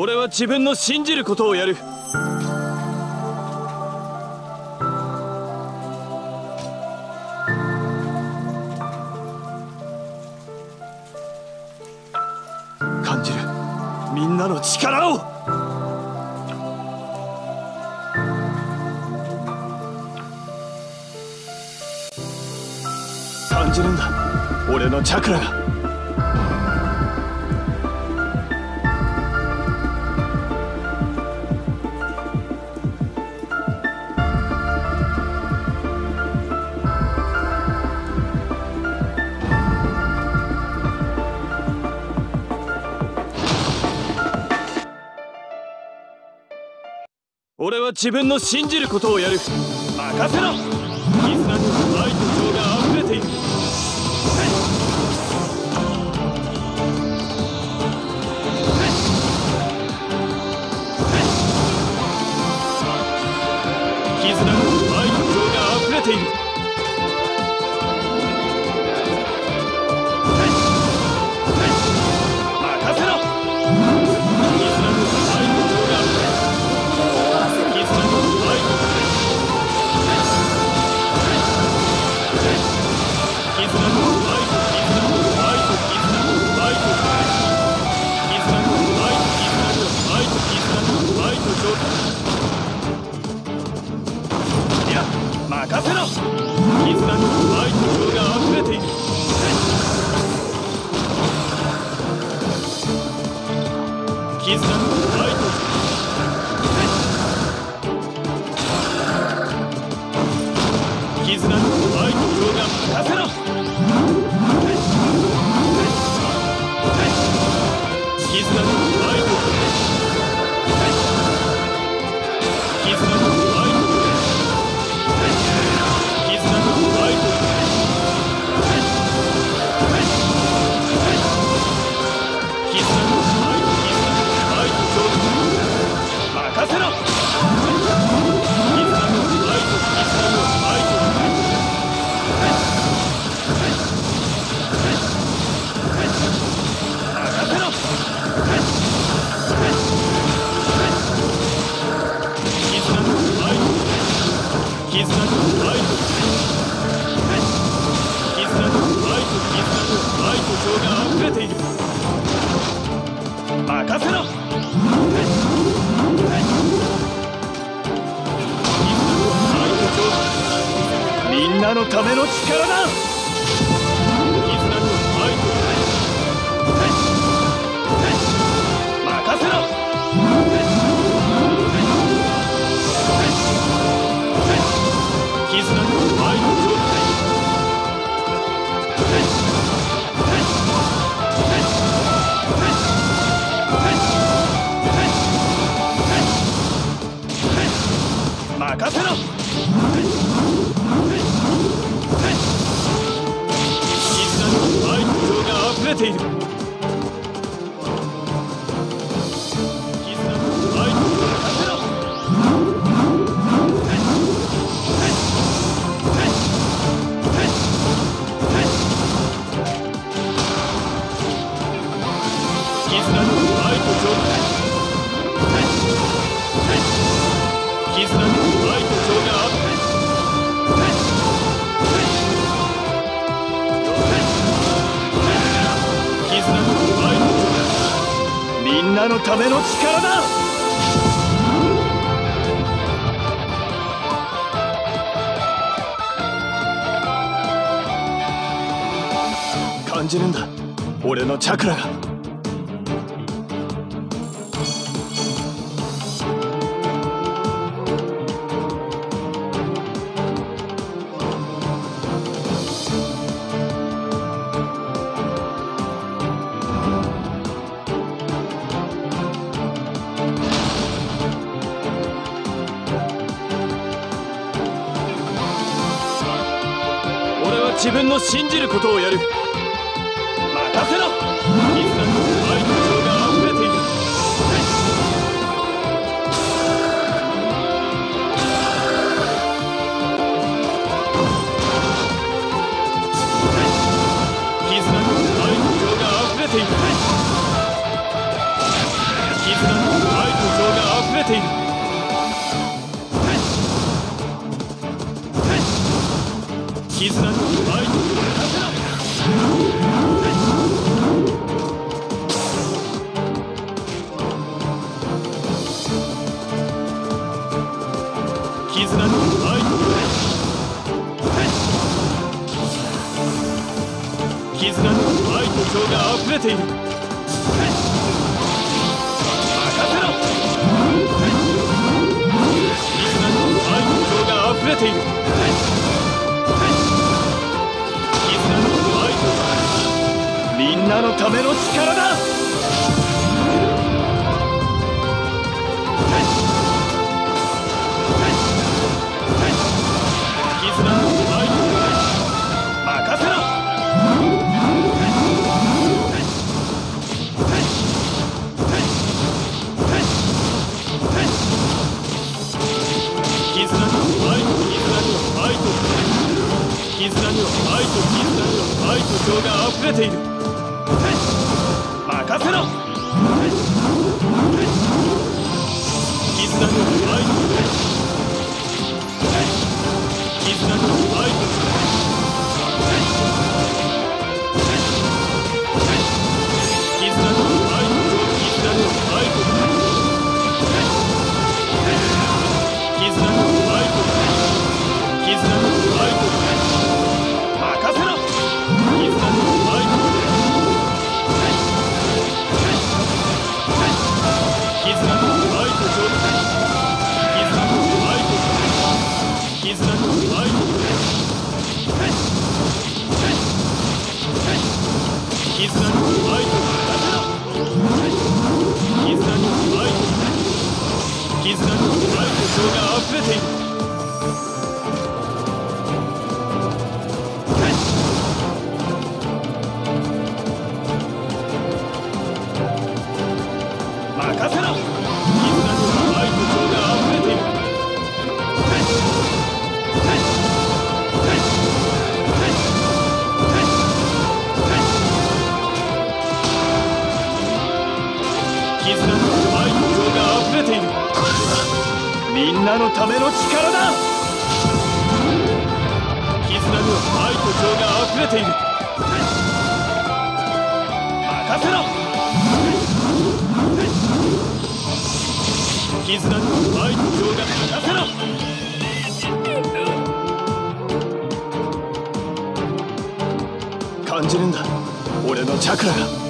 俺は自分の信じることをやる。感じるみんなの力を。感じるんだ、俺のチャクラが。俺は自分の信じることをやる。任せろ。絆と愛と情が溢れている。絆と愛と情が溢れている。任せろ。絆と愛と情が溢れている。絆と愛と情。絆と愛と情が。任せろ。任せろ。みんなのための力だ。任せろ。絆と愛と情が溢れている。みんなのための力だ。感じるんだ、俺のチャクラが。自分の信じることをやる。任せろ。絆と愛と情が溢れている。絆と愛と情が溢れている。絆とている。絆の愛に任せろ。絆の絆の愛と情が溢れている。任せろ。絆の愛と情が溢れている。絆の愛とみんなのための力だ。絆の愛と任せろ。絆には愛と絆には愛と情が溢れている。任せろ。絆には愛と絆には愛と絆には愛と絆には愛と絆には愛と絆には愛と感じるんだ、俺のチャクラが。